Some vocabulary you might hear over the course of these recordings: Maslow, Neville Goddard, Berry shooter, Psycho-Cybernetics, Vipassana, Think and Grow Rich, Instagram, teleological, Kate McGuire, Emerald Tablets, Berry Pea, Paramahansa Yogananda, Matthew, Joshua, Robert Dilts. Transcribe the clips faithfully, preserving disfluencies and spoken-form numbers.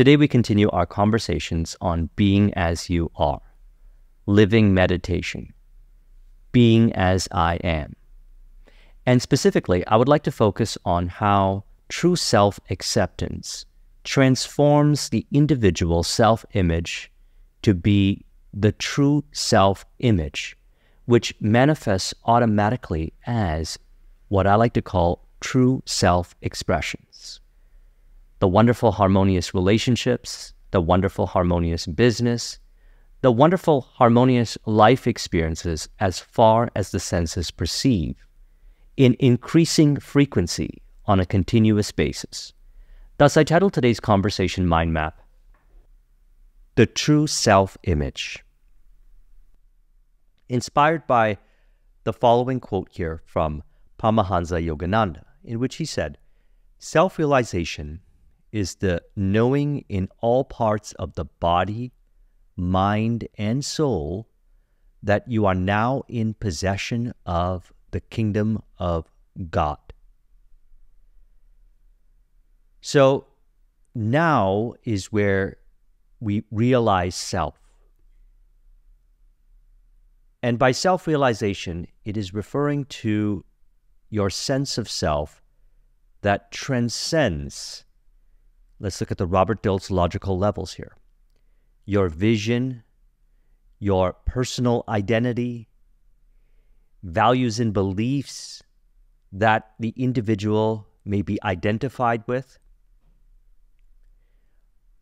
Today we continue our conversations on being as you are, living meditation, being as I am. And specifically, I would like to focus on how true self-acceptance transforms the individual self-image to be the true self-image, which manifests automatically as what I like to call true self-expressions. The wonderful harmonious relationships, the wonderful harmonious business, the wonderful harmonious life experiences as far as the senses perceive, in increasing frequency on a continuous basis. Thus, I titled today's conversation mind map, The True Self-Image. Inspired by the following quote here from Paramahansa Yogananda, in which he said, "Self-realization is the knowing in all parts of the body, mind, and soul that you are now in possession of the kingdom of God." So now is where we realize self. And by self-realization, it is referring to your sense of self that transcends. Let's look at the Robert Dilts logical levels here. Your vision, your personal identity, values and beliefs that the individual may be identified with,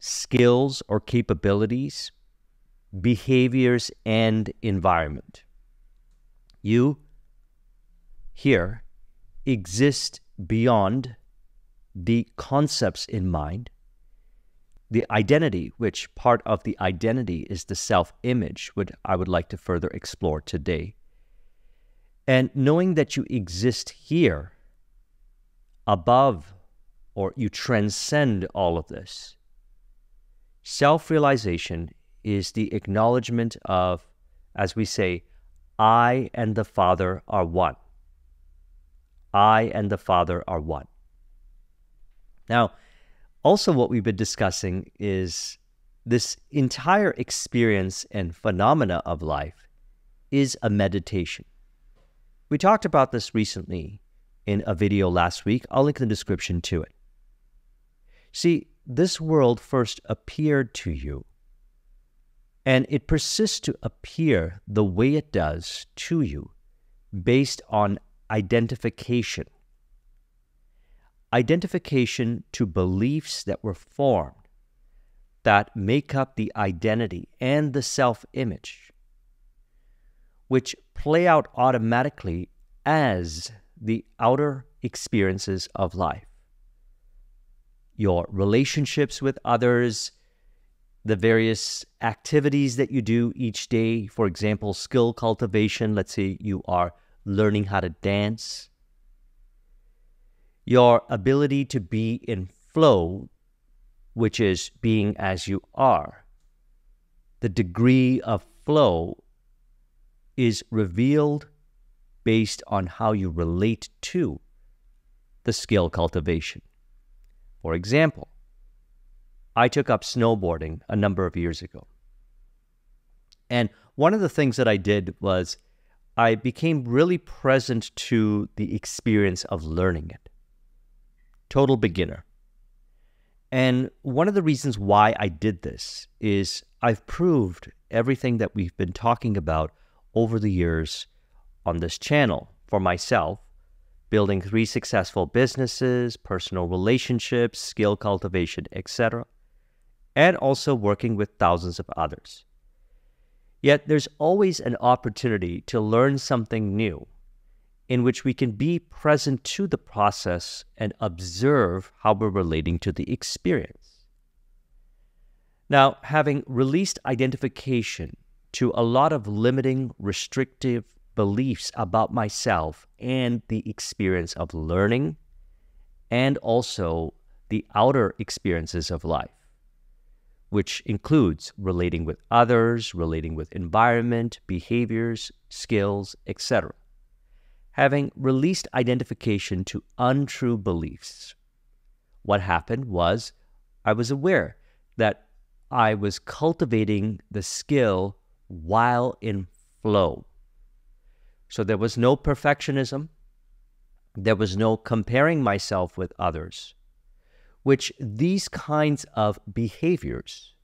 skills or capabilities, behaviors, and environment. You here exist beyond the concepts in mind. The identity, which part of the identity is the self-image, which I would like to further explore today. And knowing that you exist here, above, or you transcend all of this. Self-realization is the acknowledgement of, as we say, I and the Father are one. I and the Father are one. Now, also what we've been discussing is this entire experience and phenomena of life is a meditation. We talked about this recently in a video last week. I'll link the description to it. See, this world first appeared to you, and it persists to appear the way it does to you based on identification. Identification to beliefs that were formed that make up the identity and the self-image, which play out automatically as the outer experiences of life. Your relationships with others, the various activities that you do each day, for example, skill cultivation, let's say you are learning how to dance, your ability to be in flow, which is being as you are. The degree of flow is revealed based on how you relate to the skill cultivation. For example, I took up snowboarding a number of years ago. And one of the things that I did was I became really present to the experience of learning it. Total beginner. And one of the reasons why I did this is I've proved everything that we've been talking about over the years on this channel for myself, building three successful businesses, personal relationships, skill cultivation, et cetera, and also working with thousands of others. Yet there's always an opportunity to learn something new in which we can be present to the process and observe how we're relating to the experience. Now, having released identification to a lot of limiting, restrictive beliefs about myself and the experience of learning, and also the outer experiences of life, which includes relating with others, relating with environment, behaviors, skills, et cetera. Having released identification to untrue beliefs, what happened was I was aware that I was cultivating the skill while in flow. So there was no perfectionism. There was no comparing myself with others, which these kinds of behaviors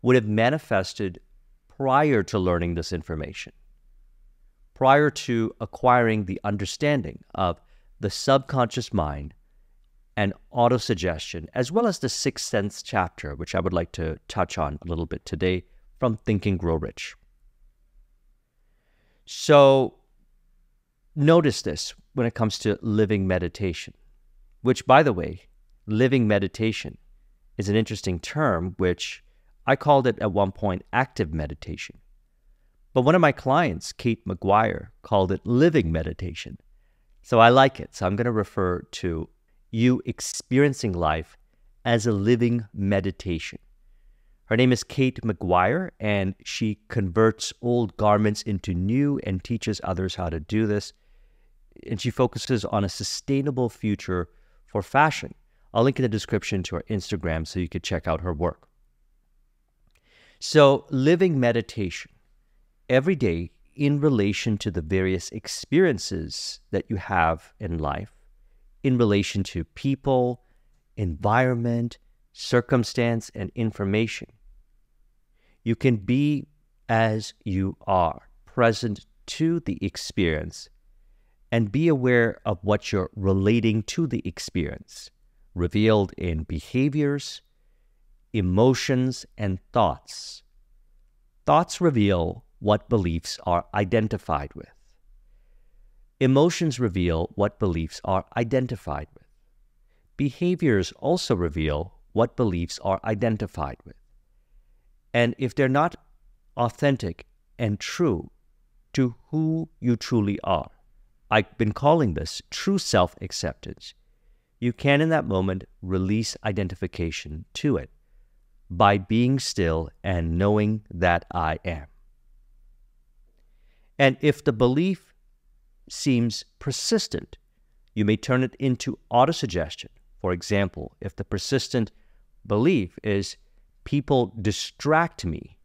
would have manifested prior to learning this information, prior to acquiring the understanding of the subconscious mind and autosuggestion, as well as the Sixth Sense chapter, which I would like to touch on a little bit today from Think and Grow Rich. So notice this when it comes to living meditation, which, by the way, living meditation is an interesting term, which I called it at one point active meditation. But one of my clients, Kate McGuire, called it living meditation. So I like it. So I'm going to refer to you experiencing life as a living meditation. Her name is Kate McGuire, and she converts old garments into new and teaches others how to do this. And she focuses on a sustainable future for fashion. I'll link in the description to her Instagram so you could check out her work. So living meditation every day in relation to the various experiences that you have in life, in relation to people, environment, circumstance, and information. You can be as you are, present to the experience, and be aware of what you're relating to the experience, revealed in behaviors, emotions, and thoughts. Thoughts reveal what beliefs are identified with. Emotions reveal what beliefs are identified with. Behaviors also reveal what beliefs are identified with. And if they're not authentic and true to who you truly are, I've been calling this true self-acceptance, you can in that moment release identification to it by being still and knowing that I am. And if the belief seems persistent, you may turn it into autosuggestion. For example, if the persistent belief is people distract me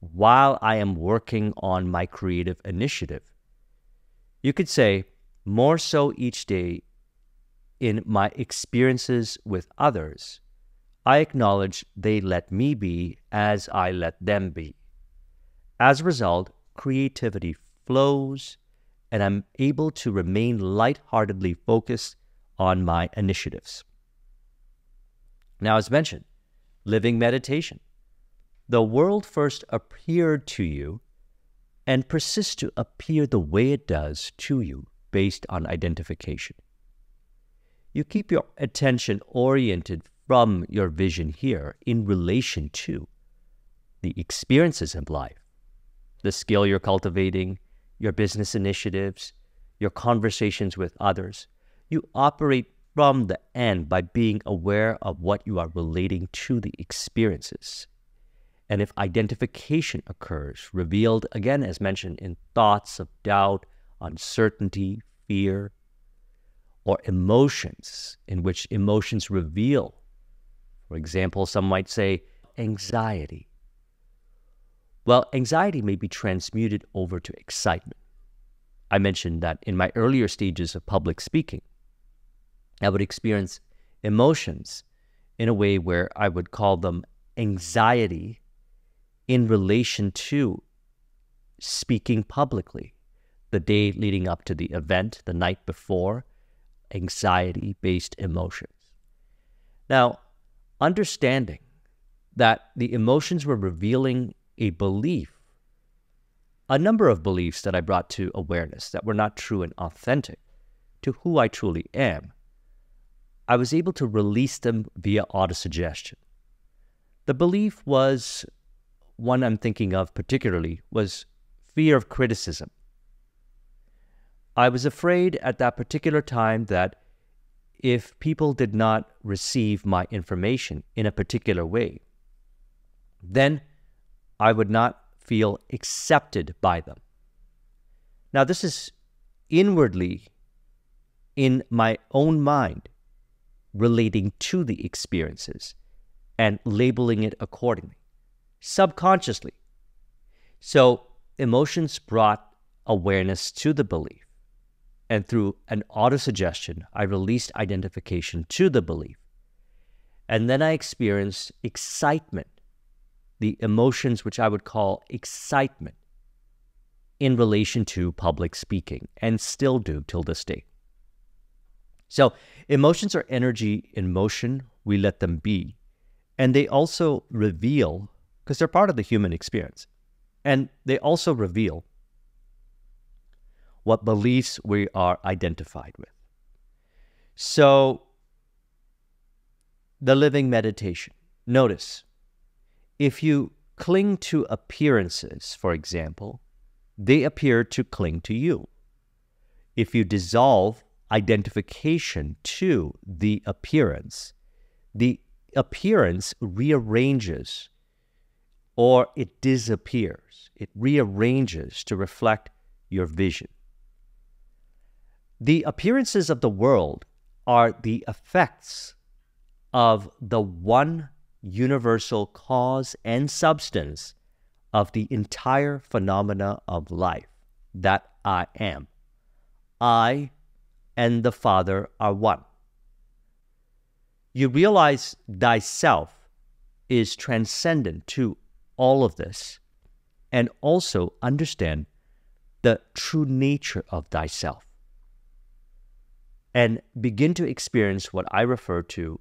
while I am working on my creative initiative, you could say more so each day in my experiences with others, I acknowledge they let me be as I let them be. As a result, creativity flows, and I'm able to remain lightheartedly focused on my initiatives. Now, as mentioned, living meditation. The world first appeared to you and persists to appear the way it does to you based on identification. You keep your attention oriented from your vision here in relation to the experiences in life, the skill you're cultivating, your business initiatives, your conversations with others. You operate from the end by being aware of what you are relating to the experiences. And if identification occurs, revealed again as mentioned in thoughts of doubt, uncertainty, fear, or emotions, in which emotions reveal, for example, some might say anxiety. Well, anxiety may be transmuted over to excitement. I mentioned that in my earlier stages of public speaking, I would experience emotions in a way where I would call them anxiety in relation to speaking publicly. The day leading up to the event, the night before, anxiety-based emotions. Now, understanding that the emotions were revealing a belief, a number of beliefs that I brought to awareness that were not true and authentic to who I truly am, I was able to release them via autosuggestion. The belief was, one I'm thinking of particularly, was fear of criticism. I was afraid at that particular time that if people did not receive my information in a particular way, then I would not feel accepted by them. Now, this is inwardly, in my own mind, relating to the experiences and labeling it accordingly, subconsciously. So emotions brought awareness to the belief. And through an auto-suggestion, I released identification to the belief. And then I experienced excitement, the emotions which I would call excitement, in relation to public speaking, and still do till this day. So emotions are energy in motion. We let them be. And they also reveal, because they're part of the human experience, and they also reveal what beliefs we are identified with. So the living meditation. Notice, if you cling to appearances, for example, they appear to cling to you. If you dissolve identification to the appearance, the appearance rearranges, or it disappears. It rearranges to reflect your vision. The appearances of the world are the effects of the one universal cause and substance of the entire phenomena of life, that I am. I and the Father are one. You realize thyself is transcendent to all of this, and also understand the true nature of thyself, and begin to experience what I refer to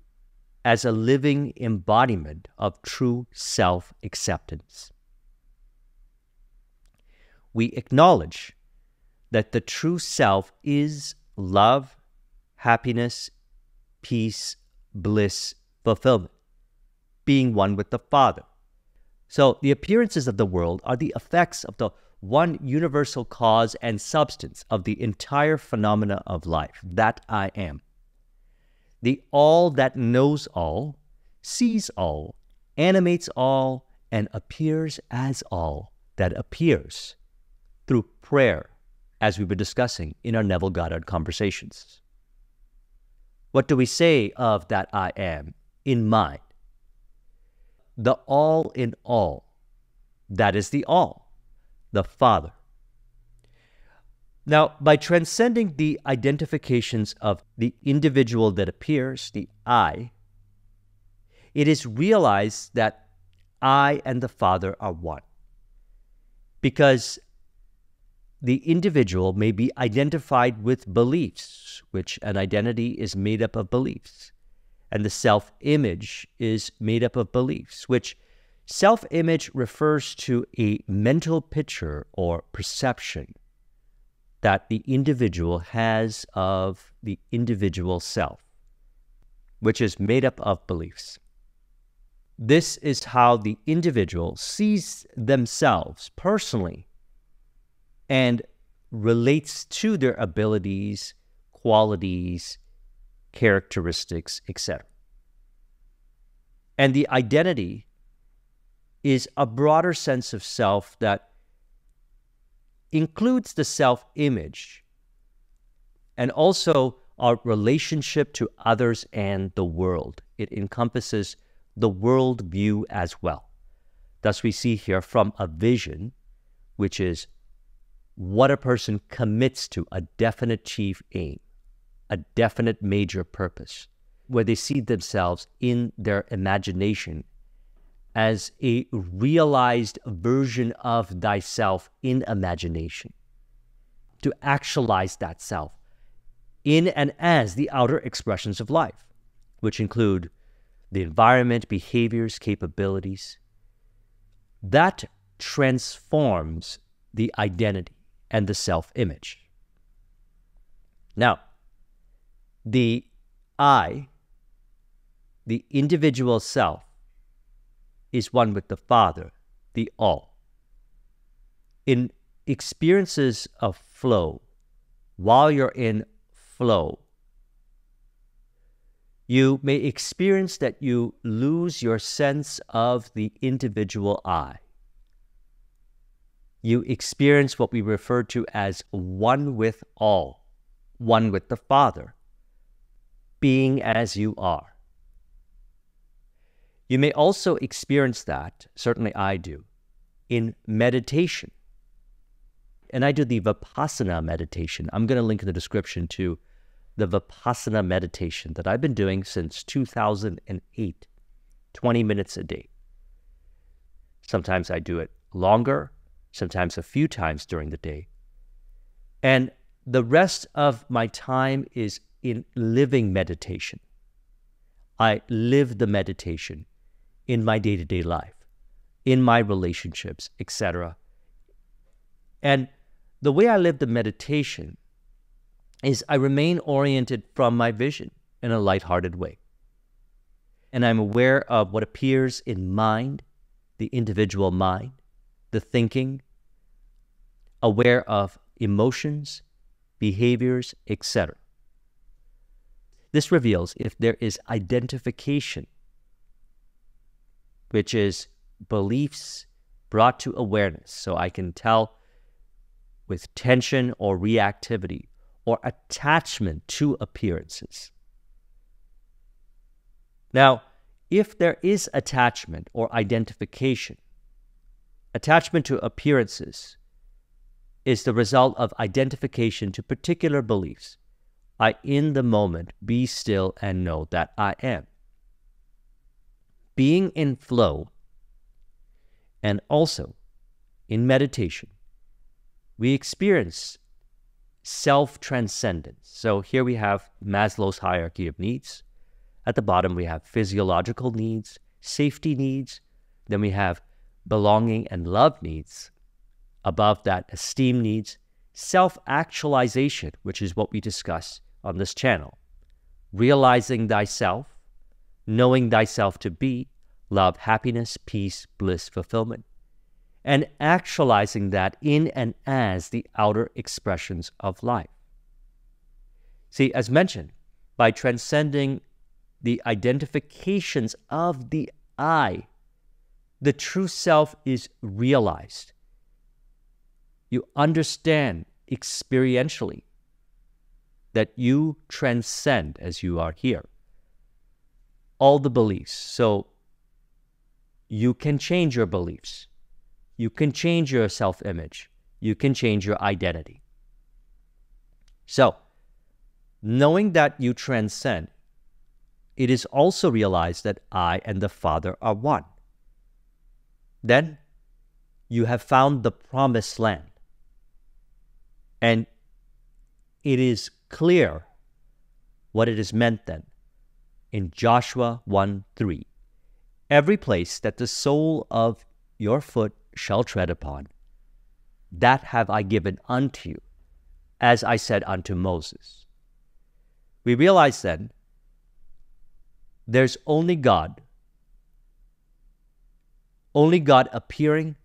as a living embodiment of true self-acceptance. We acknowledge that the true self is love, happiness, peace, bliss, fulfillment, being one with the Father. So the appearances of the world are the effects of the one universal cause and substance of the entire phenomena of life, that I am. The all that knows all, sees all, animates all, and appears as all that appears, through prayer, as we were discussing in our Neville Goddard conversations. What do we say of that I am in mind? The all in all, that is the all, the Father. Now, by transcending the identifications of the individual that appears, the I, it is realized that I and the Father are one, because the individual may be identified with beliefs, which an identity is made up of beliefs, and the self-image is made up of beliefs, which self-image refers to a mental picture or perception that the individual has of the individual self, which is made up of beliefs. This is how the individual sees themselves personally and relates to their abilities, qualities, characteristics, et cetera. And the identity is a broader sense of self that includes the self-image and also our relationship to others and the world. It encompasses the world view as well. Thus we see here from a vision, which is what a person commits to, a definite chief aim, a definite major purpose, where they see themselves in their imagination as a realized version of thyself in imagination, to actualize that self in and as the outer expressions of life, which include the environment, behaviors, capabilities. That transforms the identity and the self-image. Now, the I, the individual self, is one with the Father, the all. In experiences of flow, while you're in flow, you may experience that you lose your sense of the individual I. You experience what we refer to as one with all, one with the Father, being as you are. You may also experience that, certainly I do, in meditation. And I do the Vipassana meditation. I'm going to link in the description to the Vipassana meditation that I've been doing since two thousand eight, twenty minutes a day. Sometimes I do it longer, sometimes a few times during the day. And the rest of my time is in living meditation. I live the meditation in my day-to-day life, in my relationships, et cetera. And the way I live the meditation is I remain oriented from my vision in a lighthearted way. And I'm aware of what appears in mind, the individual mind, the thinking, aware of emotions, behaviors, et cetera. This reveals if there is identification, which is beliefs brought to awareness, so I can tell with tension or reactivity or attachment to appearances. Now, if there is attachment or identification, attachment to appearances is the result of identification to particular beliefs. I, in the moment, be still and know that I am. Being in flow and also in meditation, we experience self-transcendence. So here we have Maslow's hierarchy of needs. At the bottom, we have physiological needs, safety needs. Then we have belonging and love needs. Above that, esteem needs, self-actualization, which is what we discuss on this channel. Realizing thyself, knowing thyself to be, love, happiness, peace, bliss, fulfillment. And actualizing that in and as the outer expressions of life. See, as mentioned, by transcending the identifications of the I, the true self is realized. You understand experientially that you transcend, as you are here, all the beliefs. So you can change your beliefs. You can change your self-image. You can change your identity. So knowing that you transcend, it is also realized that I and the Father are one. Then you have found the promised land. And it is clear what it is meant then in Joshua one three. Every place that the sole of your foot shall tread upon, that have I given unto you, as I said unto Moses. We realize then there's only God, only God appearing,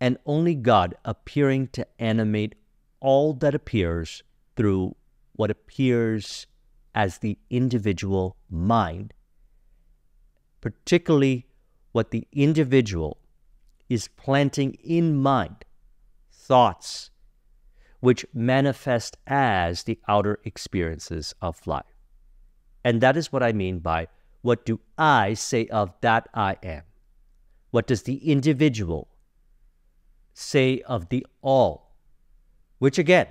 and only God appearing to animate all that appears through what appears as the individual mind, particularly what the individual is planting in mind, thoughts, which manifest as the outer experiences of life. And that is what I mean by, what do I say of that I am? What does the individual say of the all, which again,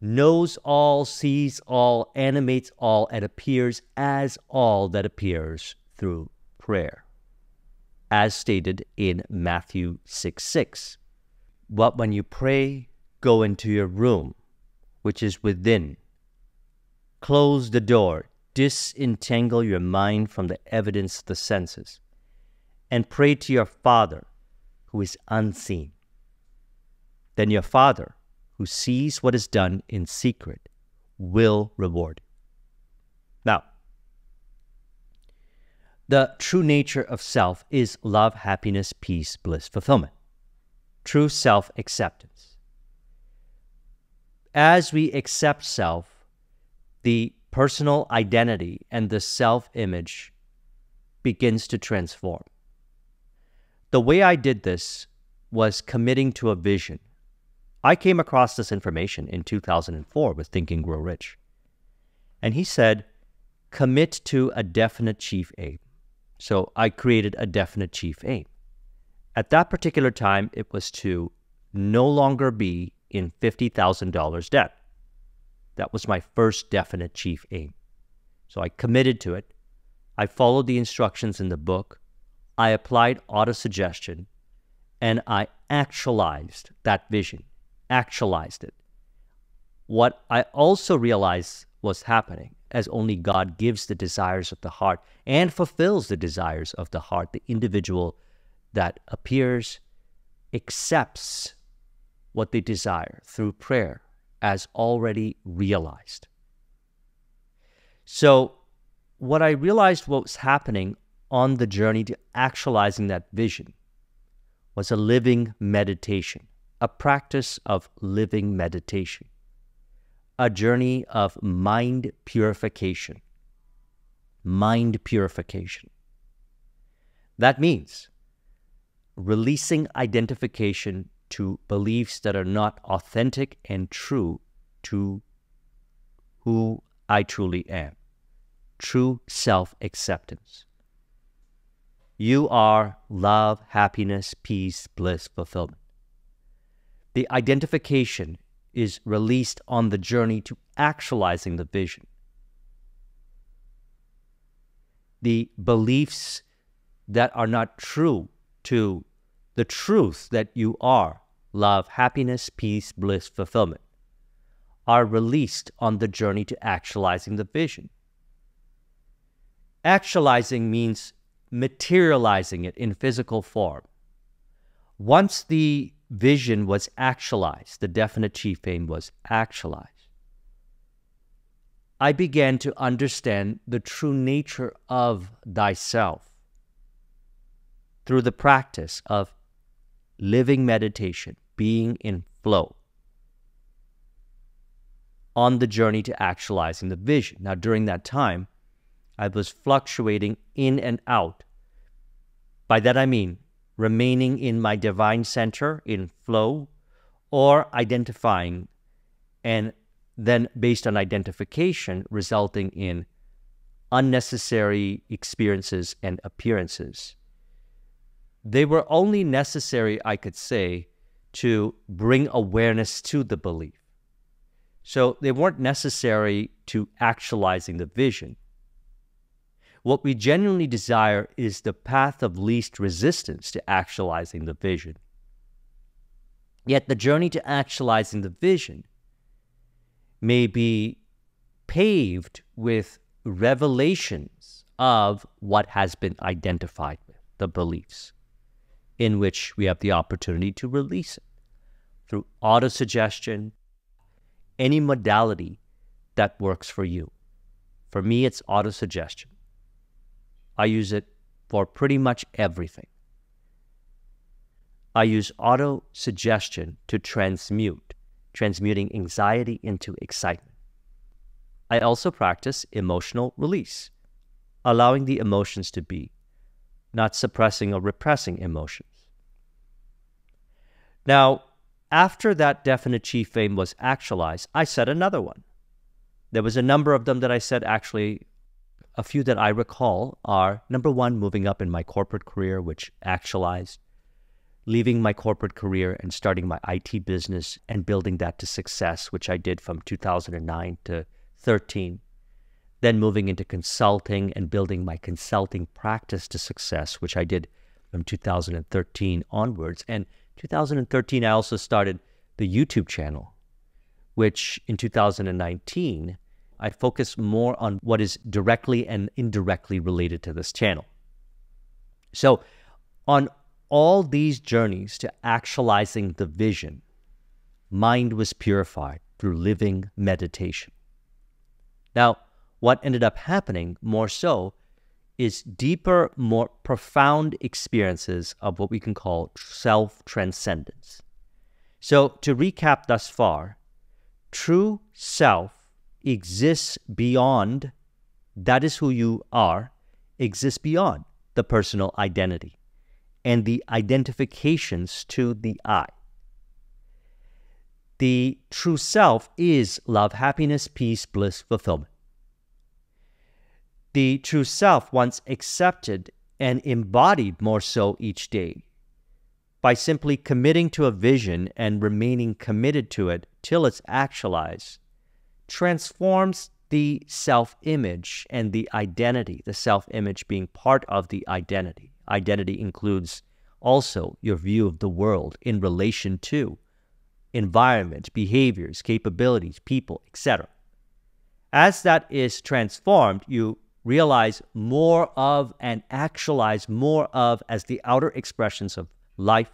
knows all, sees all, animates all, and appears as all that appears through prayer, as stated in Matthew six six. But when you pray, go into your room, which is within. Close the door, disentangle your mind from the evidence of the senses, and pray to your Father, who is unseen. Then your Father, who sees what is done in secret, will reward. Now, the true nature of self is love, happiness, peace, bliss, fulfillment. True self-acceptance. As we accept self, the personal identity and the self-image begins to transform. The way I did this was committing to a vision. I came across this information in two thousand four with Think and Grow Rich. And he said, commit to a definite chief aim. So I created a definite chief aim. At that particular time, it was to no longer be in fifty thousand dollars debt. That was my first definite chief aim. So I committed to it. I followed the instructions in the book. I applied auto-suggestion, and I actualized that vision, actualized it. What I also realized was happening, as only God gives the desires of the heart and fulfills the desires of the heart, the individual that appears accepts what they desire through prayer as already realized. So what I realized what was happening on the journey to actualizing that vision was a living meditation, a practice of living meditation, a journey of mind purification, mind purification. That means releasing identification to beliefs that are not authentic and true to who I truly am. True self-acceptance. You are love, happiness, peace, bliss, fulfillment. The identification is released on the journey to actualizing the vision. The beliefs that are not true to the truth that you are, love, happiness, peace, bliss, fulfillment, are released on the journey to actualizing the vision. Actualizing means materializing it in physical form. Once the vision was actualized, the definite chief aim was actualized, I began to understand the true nature of thyself through the practice of living meditation, being in flow on the journey to actualizing the vision. Now, during that time, I was fluctuating in and out. By that I mean remaining in my divine center, in flow, or identifying, and then based on identification, resulting in unnecessary experiences and appearances. They were only necessary, I could say, to bring awareness to the belief. So they weren't necessary to actualizing the vision. What we genuinely desire is the path of least resistance to actualizing the vision. Yet the journey to actualizing the vision may be paved with revelations of what has been identified with, the beliefs, in which we have the opportunity to release it through auto-suggestion, any modality that works for you. For me, it's auto-suggestion. I use it for pretty much everything. I use auto-suggestion to transmute, transmuting anxiety into excitement. I also practice emotional release, allowing the emotions to be, not suppressing or repressing emotions. Now, after that definite chief aim was actualized, I set another one. There was a number of them that I said actually. A few that I recall are, number one, moving up in my corporate career, which actualized, leaving my corporate career and starting my I T business and building that to success, which I did from two thousand nine to thirteen, then moving into consulting and building my consulting practice to success, which I did from two thousand thirteen onwards. And two thousand thirteen, I also started the YouTube channel, which in two thousand nineteen, I focus more on what is directly and indirectly related to this channel. So on all these journeys to actualizing the vision, mind was purified through living meditation. Now, what ended up happening more so is deeper, more profound experiences of what we can call self-transcendence. So to recap thus far, true self exists beyond, that is who you are, exists beyond the personal identity and the identifications to the I. The true self is love, happiness, peace, bliss, fulfillment. The true self, once accepted and embodied more so each day by simply committing to a vision and remaining committed to it till it's actualized, transforms the self-image and the identity, the self-image being part of the identity. Identity includes also your view of the world in relation to environment, behaviors, capabilities, people, et cetera. As that is transformed, you realize more of and actualize more of as the outer expressions of life,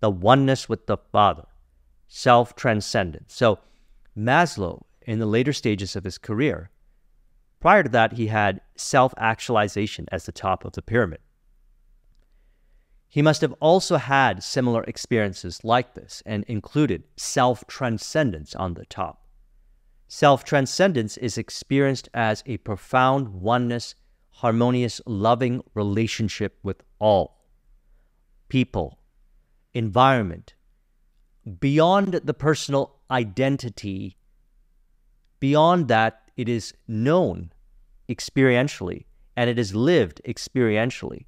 the oneness with the Father, self-transcendence. So Maslow, in the later stages of his career, prior to that, he had self-actualization as the top of the pyramid. He must have also had similar experiences like this and included self-transcendence on the top. Self-transcendence is experienced as a profound oneness, harmonious, loving relationship with all, people, environment, beyond the personal identity. Beyond that, it is known experientially and it is lived experientially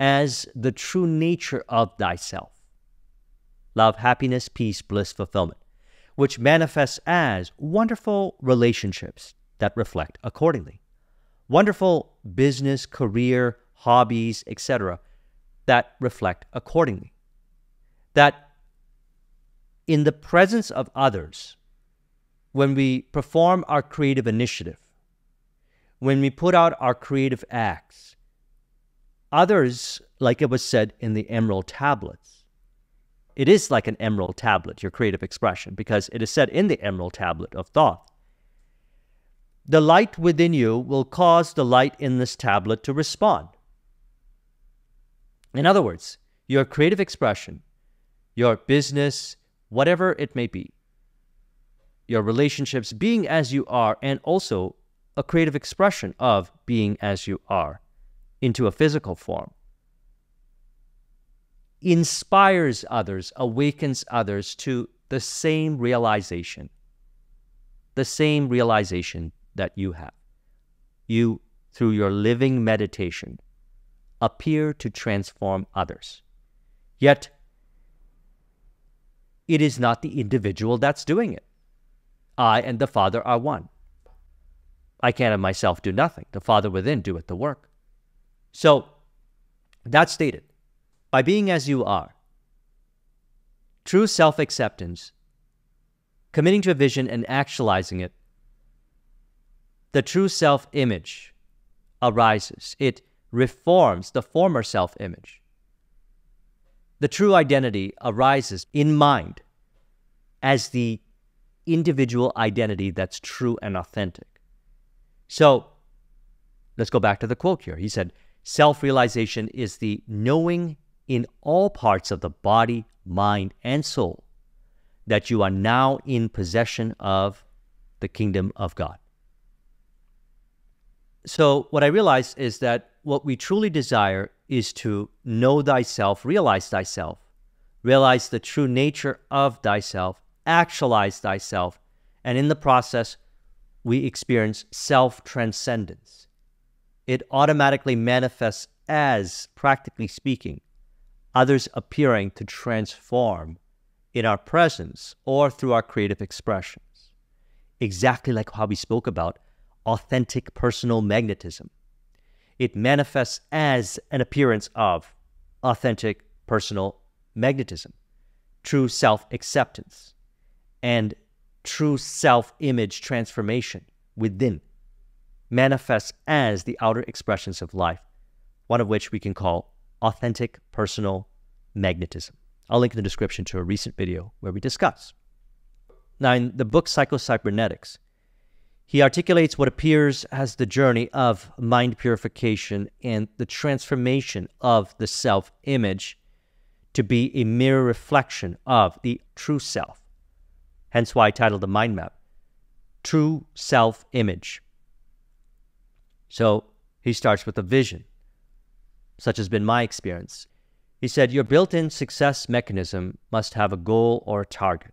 as the true nature of thyself. Love, happiness, peace, bliss, fulfillment, which manifests as wonderful relationships that reflect accordingly. Wonderful business, career, hobbies, et cetera that reflect accordingly. That in the presence of others, when we perform our creative initiative, when we put out our creative acts, others, like it was said in the Emerald Tablets, it is like an emerald tablet, your creative expression, because it is said in the Emerald Tablet of Thought, the light within you will cause the light in this tablet to respond. In other words, your creative expression, your business, whatever it may be, your relationships, being as you are, and also a creative expression of being as you are into a physical form, inspires others, awakens others to the same realization, the same realization that you have. You, through your living meditation, appear to transform others. Yet, it is not the individual that's doing it. I and the Father are one. I can't of myself do nothing. The Father within doeth the work. So, that's stated. By being as you are, true self-acceptance, committing to a vision and actualizing it, the true self-image arises. It reforms the former self-image. The true identity arises in mind as the individual identity that's true and authentic. So, let's go back to the quote here. He said, self-realization is the knowing in all parts of the body, mind, and soul that you are now in possession of the kingdom of God. So, what I realized is that what we truly desire is to know thyself, realize thyself, realize the true nature of thyself, actualize thyself, and in the process, we experience self-transcendence. It automatically manifests as, practically speaking, others appearing to transform in our presence or through our creative expressions. Exactly like how we spoke about authentic personal magnetism. It manifests as an appearance of authentic personal magnetism, true self-acceptance, and true self-image transformation within manifests as the outer expressions of life, one of which we can call authentic personal magnetism. I'll link in the description to a recent video where we discuss. Now, in the book Psycho-Cybernetics, he articulates what appears as the journey of mind purification and the transformation of the self-image to be a mirror reflection of the true self. Hence why I titled the mind map, True Self-Image. So he starts with a vision, such has been my experience. He said, your built-in success mechanism must have a goal or a target.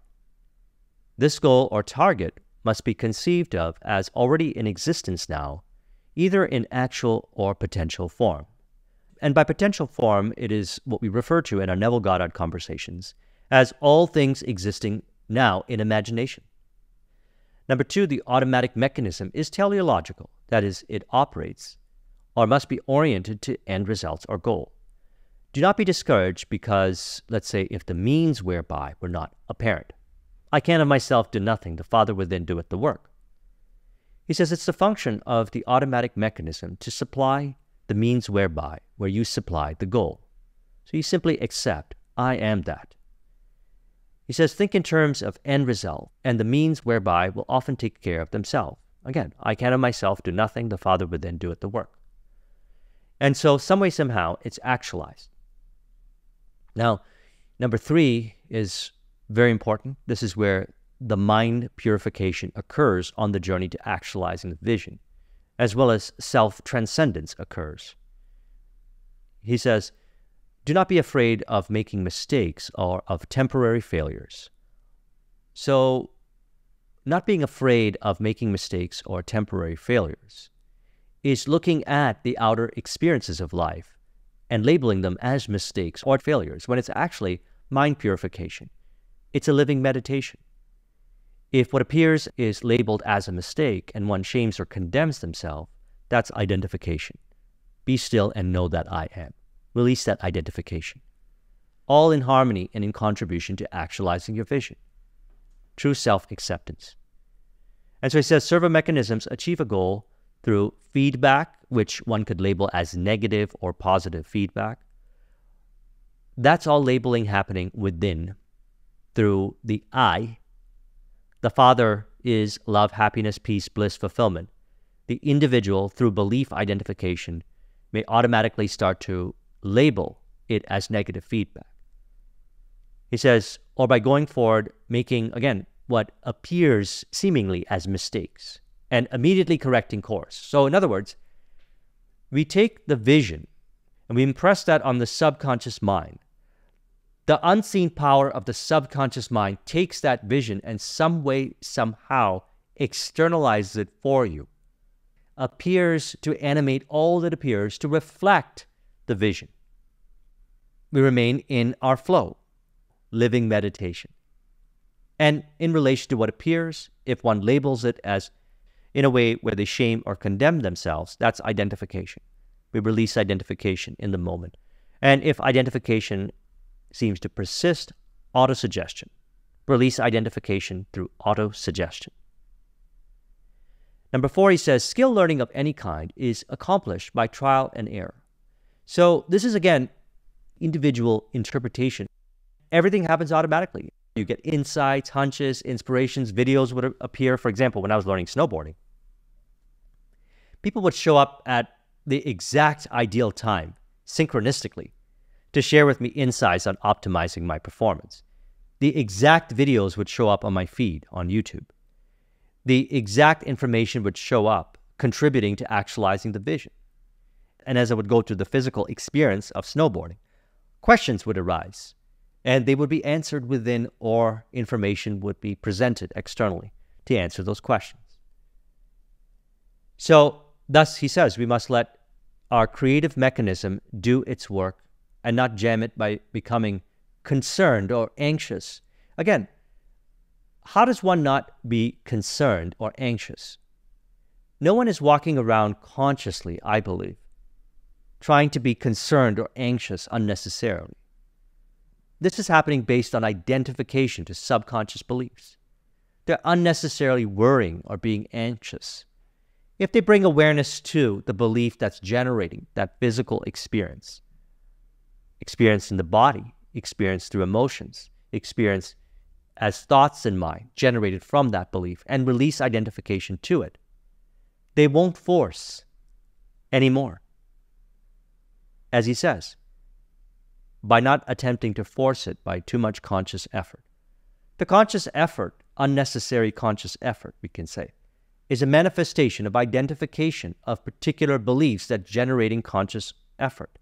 This goal or target must be conceived of as already in existence now either in actual or potential form. And by potential form, it is what we refer to in our Neville Goddard conversations as all things existing now in imagination. Number two, the automatic mechanism is teleological. That is, it operates or must be oriented to end results or goal. Do not be discouraged because, let's say, if the means whereby were not apparent. I can of myself do nothing. The Father would then doeth the work. He says it's the function of the automatic mechanism to supply the means whereby, where you supply the goal. So you simply accept, I am that. He says, think in terms of end result, and the means whereby will often take care of themselves. Again, I can of myself do nothing, the Father would then doeth the work. And so, some way, somehow, it's actualized. Now, number three is very important. This is where the mind purification occurs on the journey to actualizing the vision, as well as self-transcendence occurs. He says, do not be afraid of making mistakes or of temporary failures. So, not being afraid of making mistakes or temporary failures is looking at the outer experiences of life and labeling them as mistakes or failures when it's actually mind purification. It's a living meditation. If what appears is labeled as a mistake and one shames or condemns themselves, that's identification. Be still and know that I am. Release that identification. All in harmony and in contribution to actualizing your vision. True self-acceptance. And so he says, servo mechanisms achieve a goal through feedback, which one could label as negative or positive feedback. That's all labeling happening within through the I. The Father is love, happiness, peace, bliss, fulfillment. The individual, through belief identification, may automatically start to label it as negative feedback. He says, or by going forward, making, again, what appears seemingly as mistakes and immediately correcting course. So in other words, we take the vision and we impress that on the subconscious mind. The unseen power of the subconscious mind takes that vision and some way, somehow, externalizes it for you. Appears to animate all that appears to reflect the vision. We remain in our flow, living meditation. And in relation to what appears, if one labels it as in a way where they shame or condemn themselves, that's identification. We release identification in the moment. And if identification seems to persist, autosuggestion. Release identification through autosuggestion. Number four, he says, skill learning of any kind is accomplished by trial and error. So this is, again, individual interpretation. Everything happens automatically. You get insights, hunches, inspirations, videos would appear. For example, when I was learning snowboarding, people would show up at the exact ideal time, synchronistically, to share with me insights on optimizing my performance. The exact videos would show up on my feed on YouTube. The exact information would show up, contributing to actualizing the vision. And as I would go through the physical experience of snowboarding, questions would arise, and they would be answered within, or information would be presented externally to answer those questions. So, thus, he says, we must let our creative mechanism do its work and not jam it by becoming concerned or anxious. Again, how does one not be concerned or anxious? No one is walking around consciously, I believe, trying to be concerned or anxious unnecessarily. This is happening based on identification to subconscious beliefs. They're unnecessarily worrying or being anxious. If they bring awareness to the belief that's generating that physical experience, experience in the body, experience through emotions, experience as thoughts in mind generated from that belief, and release identification to it, they won't force anymore. As he says, by not attempting to force it by too much conscious effort. The conscious effort, unnecessary conscious effort, we can say, is a manifestation of identification of particular beliefs that generating conscious effort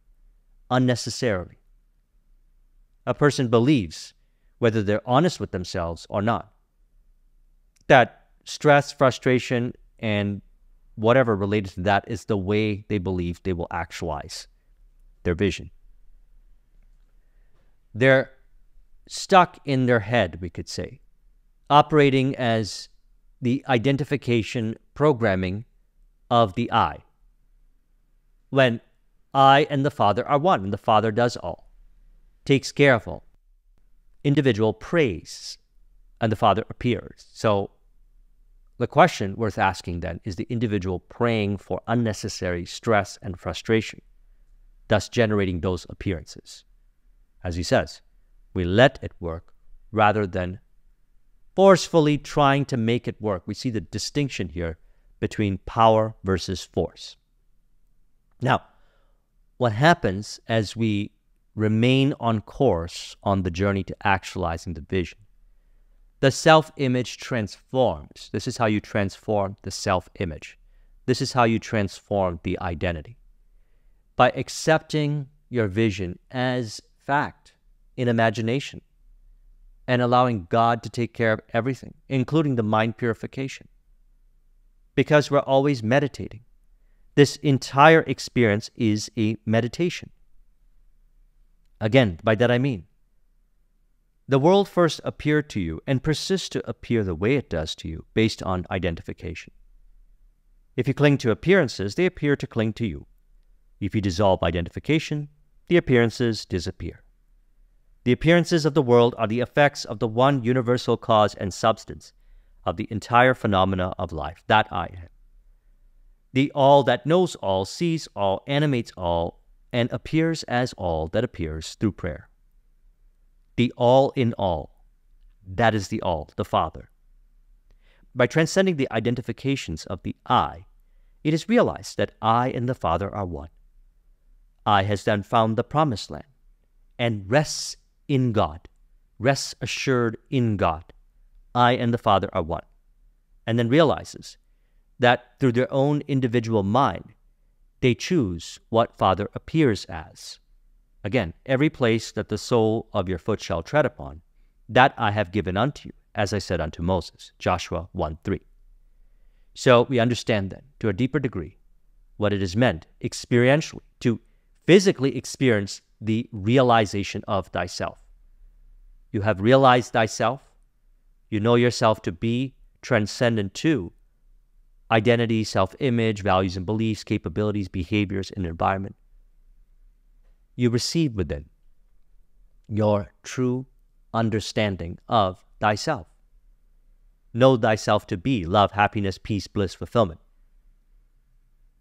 unnecessarily. A person believes, whether they're honest with themselves or not, that stress, frustration, and whatever related to that is the way they believe they will actualize their vision. They're stuck in their head, we could say, operating as the identification programming of the I. When I and the Father are one, and the Father does all, takes care of all. Individual prays, and the Father appears. So the question worth asking then is the individual praying for unnecessary stress and frustration, thus generating those appearances. As he says, we let it work rather than forcefully trying to make it work. We see the distinction here between power versus force. Now, what happens as we remain on course on the journey to actualizing the vision? The self-image transforms. This is how you transform the self-image. This is how you transform the identity. By accepting your vision as fact in imagination and allowing God to take care of everything, including the mind purification. Because we're always meditating. This entire experience is a meditation. Again, by that I mean, the world first appeared to you and persists to appear the way it does to you based on identification. If you cling to appearances, they appear to cling to you. If you dissolve identification, the appearances disappear. The appearances of the world are the effects of the one universal cause and substance of the entire phenomena of life, that I am. The all that knows all, sees all, animates all, and appears as all that appears through prayer. The all in all, that is the all, the Father. By transcending the identifications of the I, it is realized that I and the Father are one. I has then found the promised land and rests in God, rests assured in God. I and the Father are one, and then realizes that through their own individual mind, they choose what Father appears as. Again, every place that the sole of your foot shall tread upon, that I have given unto you, as I said unto Moses, Joshua one three. So we understand then, to a deeper degree, what it is meant experientially, to physically experience the realization of thyself. You have realized thyself, you know yourself to be transcendent to identity, self-image, values and beliefs, capabilities, behaviors, and environment. You receive within your true understanding of thyself. Know thyself to be love, happiness, peace, bliss, fulfillment.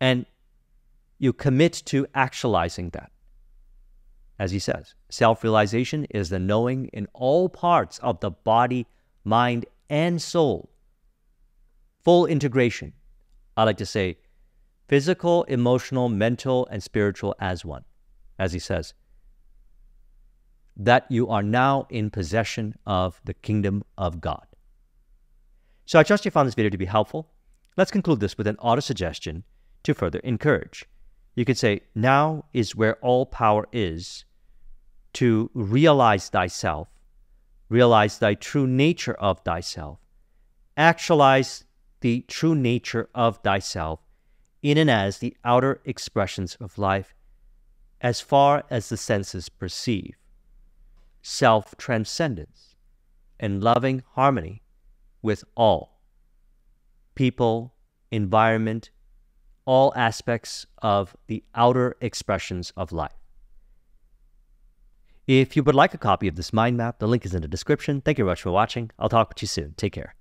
And you commit to actualizing that. As he says, self-realization is the knowing in all parts of the body, mind, and soul. Full integration. I like to say physical, emotional, mental, and spiritual as one, as he says, that you are now in possession of the kingdom of God. So I trust you found this video to be helpful. Let's conclude this with an auto-suggestion to further encourage. You could say, now is where all power is to realize thyself, realize thy true nature of thyself, actualize the true nature of thyself in and as the outer expressions of life, as far as the senses perceive, self-transcendence, and loving harmony with all, people, environment, all aspects of the outer expressions of life. If you would like a copy of this mind map, the link is in the description. Thank you very much for watching. I'll talk with you soon. Take care.